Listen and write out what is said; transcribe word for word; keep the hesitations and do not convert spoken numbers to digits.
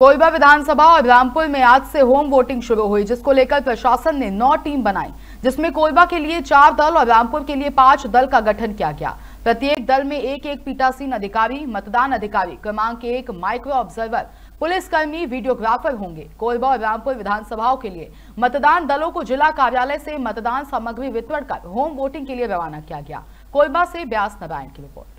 कोरबा विधानसभा और रामपुर में आज से होम वोटिंग शुरू हुई, जिसको लेकर प्रशासन ने नौ टीम बनाई, जिसमें कोरबा के लिए चार दल और रामपुर के लिए पांच दल का गठन किया गया। प्रत्येक दल में एक एक पीठासीन अधिकारी, मतदान अधिकारी, क्रमांक एक, माइक्रो ऑब्जर्वर, पुलिसकर्मी, वीडियोग्राफर होंगे। कोरबा और रामपुर विधानसभाओं के लिए मतदान दलों को जिला कार्यालय से मतदान सामग्री वितरण कर होम वोटिंग के लिए रवाना किया गया। कोरबा से ब्यास नारायण की रिपोर्ट।